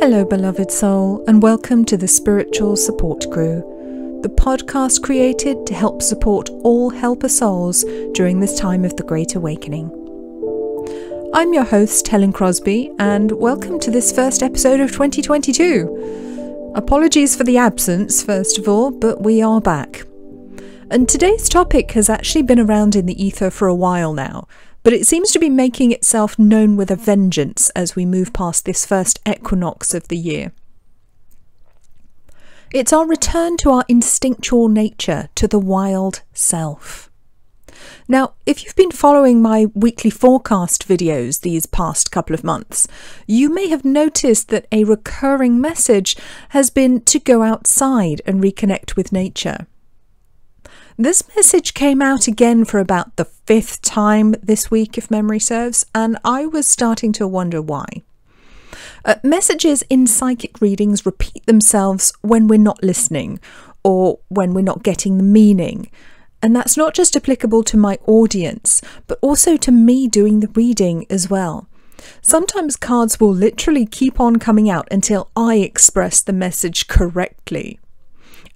Hello beloved soul, and welcome to the Spiritual Support Crew, the podcast created to help support all helper souls during this time of the Great Awakening. I'm your host Helen Crosby, and welcome to this first episode of 2022. Apologies for the absence first of all, but we are back. And today's topic has actually been around in the ether for a while now, but it seems to be making itself known with a vengeance as we move past this first equinox of the year. It's our return to our instinctual nature, to the wild self. Now, if you've been following my weekly forecast videos these past couple of months, you may have noticed that a recurring message has been to go outside and reconnect with nature. This message came out again for about the fifth time this week, if memory serves, and I was starting to wonder why. Messages in psychic readings repeat themselves when we're not listening or when we're not getting the meaning. And that's not just applicable to my audience, but also to me doing the reading as well. Sometimes cards will literally keep on coming out until I express the message correctly.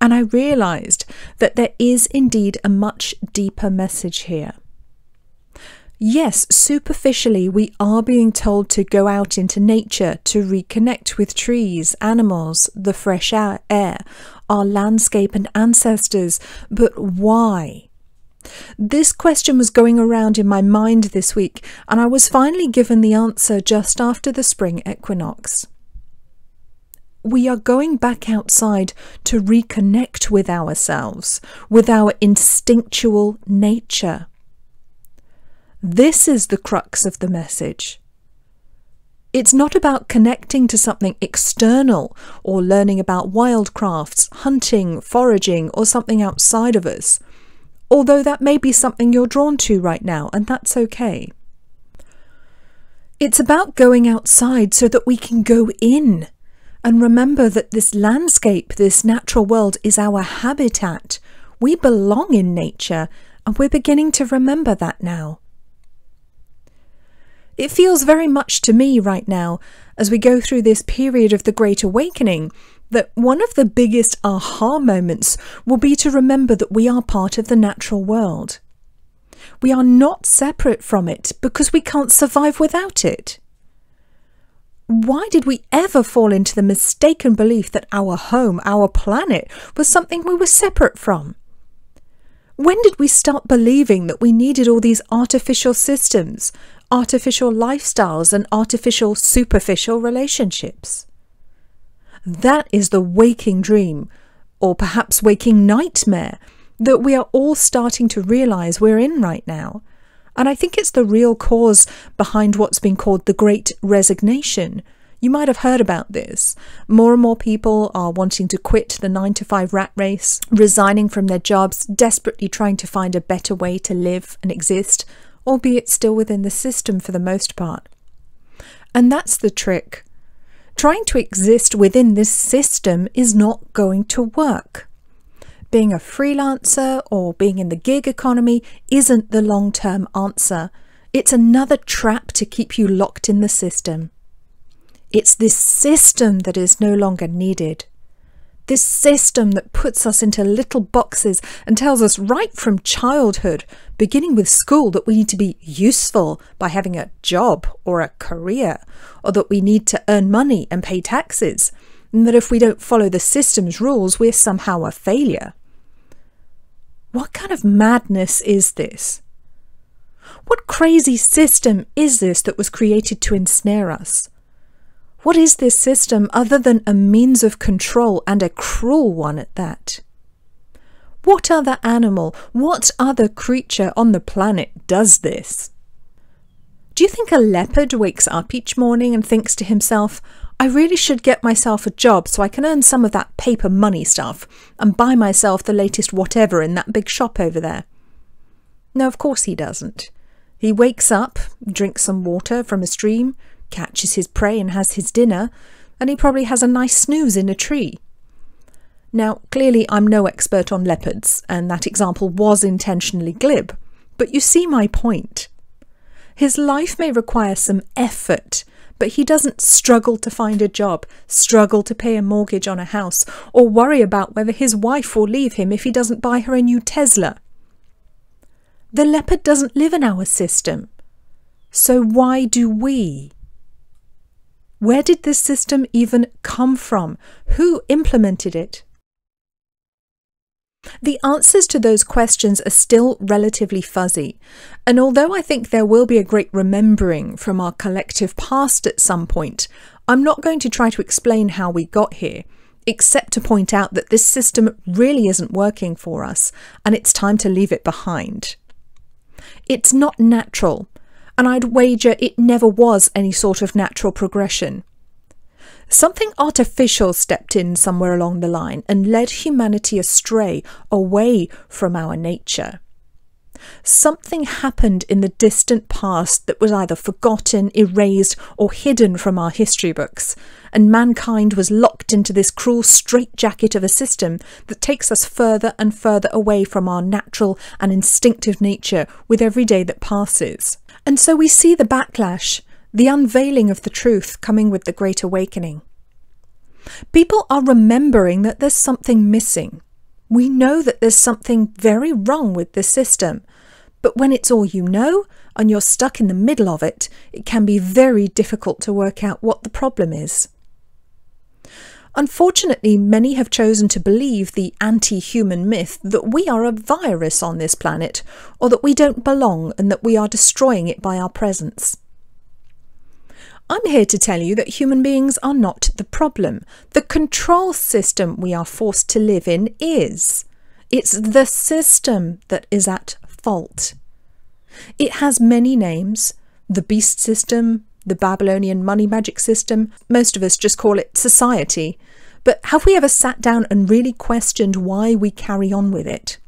And I realised that there is indeed a much deeper message here. Yes, superficially we are being told to go out into nature, to reconnect with trees, animals, the fresh air, our landscape and ancestors, but why? This question was going around in my mind this week, and I was finally given the answer just after the spring equinox. We are going back outside to reconnect with ourselves, with our instinctual nature. This is the crux of the message. It's not about connecting to something external or learning about wildcrafts, hunting, foraging, or something outside of us, although that may be something you're drawn to right now, and that's okay. It's about going outside so that we can go in. And remember that this landscape, this natural world, is our habitat. We belong in nature, and we're beginning to remember that now. It feels very much to me right now, as we go through this period of the Great Awakening, that one of the biggest aha moments will be to remember that we are part of the natural world. We are not separate from it, because we can't survive without it. Why did we ever fall into the mistaken belief that our home, our planet, was something we were separate from? When did we start believing that we needed all these artificial systems, artificial lifestyles, and artificial superficial relationships? That is the waking dream, or perhaps waking nightmare, that we are all starting to realize we're in right now. And I think it's the real cause behind what's been called the Great Resignation. You might have heard about this. More and more people are wanting to quit the 9-to-5 rat race, resigning from their jobs, desperately trying to find a better way to live and exist, albeit still within the system for the most part. And that's the trick. Trying to exist within this system is not going to work. Being a freelancer or being in the gig economy isn't the long-term answer. It's another trap to keep you locked in the system. It's this system that is no longer needed. This system that puts us into little boxes and tells us right from childhood, beginning with school, that we need to be useful by having a job or a career, or that we need to earn money and pay taxes, and that if we don't follow the system's rules, we're somehow a failure. What kind of madness is this? What crazy system is this that was created to ensnare us? What is this system other than a means of control, and a cruel one at that? What other animal, what other creature on the planet does this? Do you think a leopard wakes up each morning and thinks to himself, I really should get myself a job so I can earn some of that paper money stuff and buy myself the latest whatever in that big shop over there? No, of course he doesn't. He wakes up, drinks some water from a stream, catches his prey and has his dinner, and he probably has a nice snooze in a tree. Now, clearly I'm no expert on leopards, and that example was intentionally glib, but you see my point. His life may require some effort, but he doesn't struggle to find a job, struggle to pay a mortgage on a house, or worry about whether his wife will leave him if he doesn't buy her a new Tesla. The leopard doesn't live in our system. So why do we? Where did this system even come from? Who implemented it? The answers to those questions are still relatively fuzzy, and although I think there will be a great remembering from our collective past at some point, I'm not going to try to explain how we got here, except to point out that this system really isn't working for us, and it's time to leave it behind. It's not natural, and I'd wager it never was any sort of natural progression. Something artificial stepped in somewhere along the line and led humanity astray, away from our nature. Something happened in the distant past that was either forgotten, erased, or hidden from our history books, and mankind was locked into this cruel straitjacket of a system that takes us further and further away from our natural and instinctive nature with every day that passes. And so we see the backlash, the unveiling of the truth coming with the Great Awakening. People are remembering that there's something missing. We know that there's something very wrong with this system, but when it's all you know and you're stuck in the middle of it, it can be very difficult to work out what the problem is. Unfortunately, many have chosen to believe the anti-human myth that we are a virus on this planet, or that we don't belong and that we are destroying it by our presence. I'm here to tell you that human beings are not the problem. The control system we are forced to live in is. It's the system that is at fault. It has many names: the beast system, the Babylonian money magic system. Most of us just call it society. But have we ever sat down and really questioned why we carry on with it?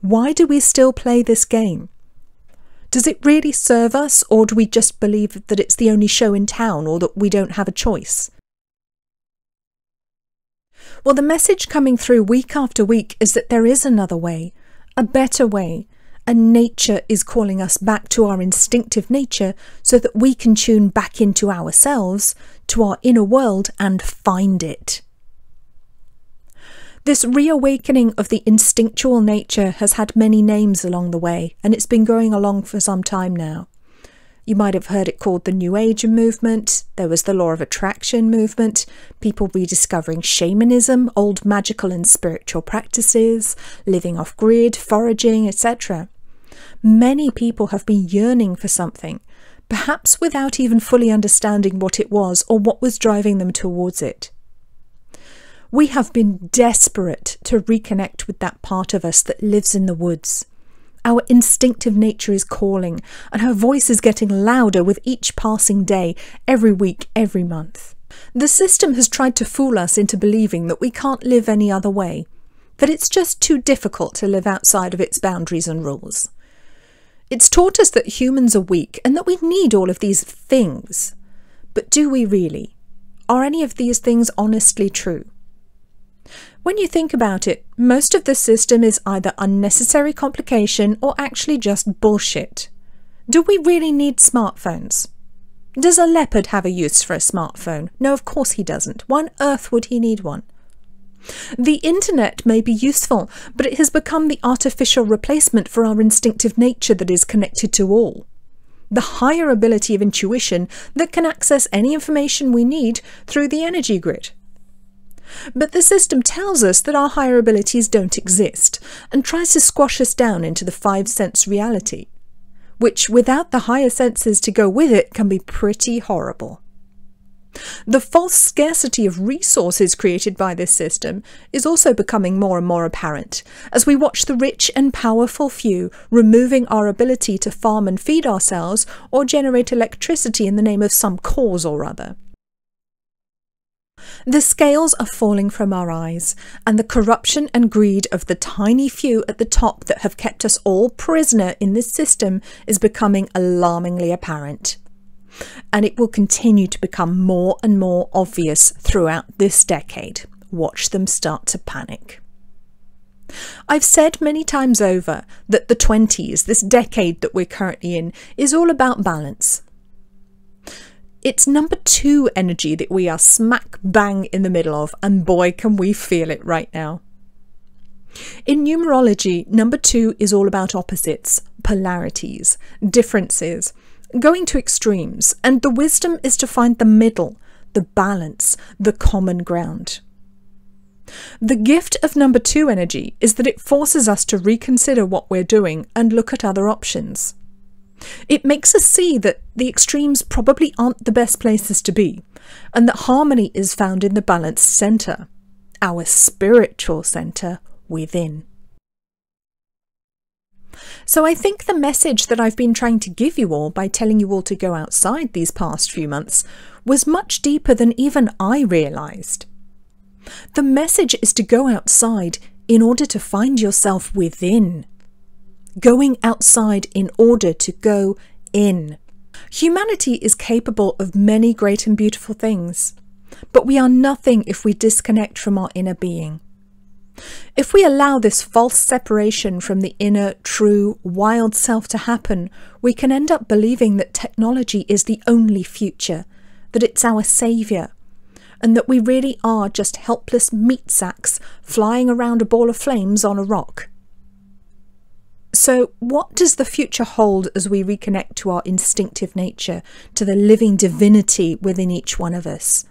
Why do we still play this game? Does it really serve us, or do we just believe that it's the only show in town, or that we don't have a choice? Well, the message coming through week after week is that there is another way, a better way, and nature is calling us back to our instinctive nature so that we can tune back into ourselves, to our inner world, and find it. This reawakening of the instinctual nature has had many names along the way, and it's been going along for some time now. You might have heard it called the New Age movement. There was the Law of Attraction movement, people rediscovering shamanism, old magical and spiritual practices, living off-grid, foraging, etc. Many people have been yearning for something, perhaps without even fully understanding what it was or what was driving them towards it. We have been desperate to reconnect with that part of us that lives in the woods. Our instinctive nature is calling, and her voice is getting louder with each passing day, every week, every month. The system has tried to fool us into believing that we can't live any other way, that it's just too difficult to live outside of its boundaries and rules. It's taught us that humans are weak and that we need all of these things. But do we really? Are any of these things honestly true? When you think about it, most of this system is either unnecessary complication or actually just bullshit. Do we really need smartphones? Does a leopard have a use for a smartphone? No, of course he doesn't. Why on earth would he need one? The internet may be useful, but it has become the artificial replacement for our instinctive nature that is connected to all. The higher ability of intuition that can access any information we need through the energy grid. But the system tells us that our higher abilities don't exist, and tries to squash us down into the five-sense reality, which, without the higher senses to go with it, can be pretty horrible. The false scarcity of resources created by this system is also becoming more and more apparent, as we watch the rich and powerful few removing our ability to farm and feed ourselves or generate electricity in the name of some cause or other. The scales are falling from our eyes, and the corruption and greed of the tiny few at the top that have kept us all prisoner in this system is becoming alarmingly apparent. And it will continue to become more and more obvious throughout this decade. Watch them start to panic. I've said many times over that the 20s, this decade that we're currently in, is all about balance. It's number two energy that we are smack bang in the middle of, and boy, can we feel it right now. In numerology, number two is all about opposites, polarities, differences, going to extremes, and the wisdom is to find the middle, the balance, the common ground. The gift of number two energy is that it forces us to reconsider what we're doing and look at other options. It makes us see that the extremes probably aren't the best places to be, and that harmony is found in the balanced centre, our spiritual centre within. So I think the message that I've been trying to give you all by telling you all to go outside these past few months was much deeper than even I realised. The message is to go outside in order to find yourself within. Going outside in order to go in. Humanity is capable of many great and beautiful things, but we are nothing if we disconnect from our inner being. If we allow this false separation from the inner, true, wild self to happen, we can end up believing that technology is the only future, that it's our saviour, and that we really are just helpless meat sacks flying around a ball of flames on a rock. So what does the future hold as we reconnect to our instinctive nature, to the living divinity within each one of us?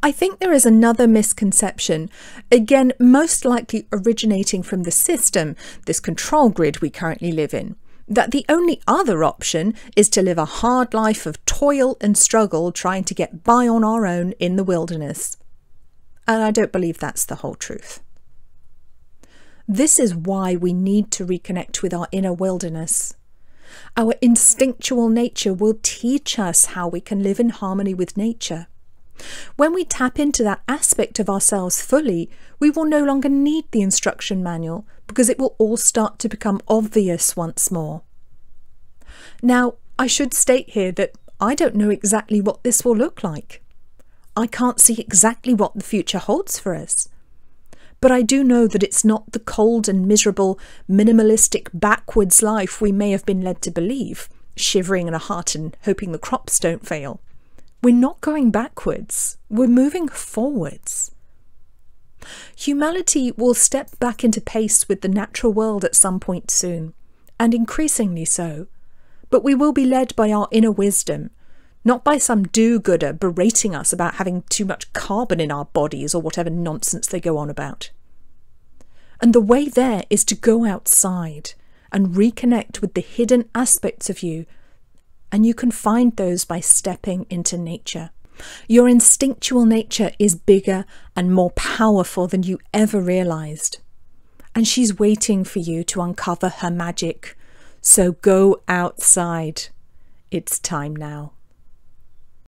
I think there is another misconception, again most likely originating from the system, this control grid we currently live in, that the only other option is to live a hard life of toil and struggle trying to get by on our own in the wilderness. And I don't believe that's the whole truth. This is why we need to reconnect with our inner wilderness. Our instinctual nature will teach us how we can live in harmony with nature. When we tap into that aspect of ourselves fully, we will no longer need the instruction manual because it will all start to become obvious once more. Now, I should state here that I don't know exactly what this will look like. I can't see exactly what the future holds for us. But I do know that it's not the cold and miserable, minimalistic, backwards life we may have been led to believe, shivering in a hut and hoping the crops don't fail. We're not going backwards, we're moving forwards. Humanity will step back into pace with the natural world at some point soon, and increasingly so, but we will be led by our inner wisdom, not by some do-gooder berating us about having too much carbon in our bodies or whatever nonsense they go on about. And the way there is to go outside and reconnect with the hidden aspects of you, and you can find those by stepping into nature. Your instinctual nature is bigger and more powerful than you ever realised, and she's waiting for you to uncover her magic. So go outside. It's time now.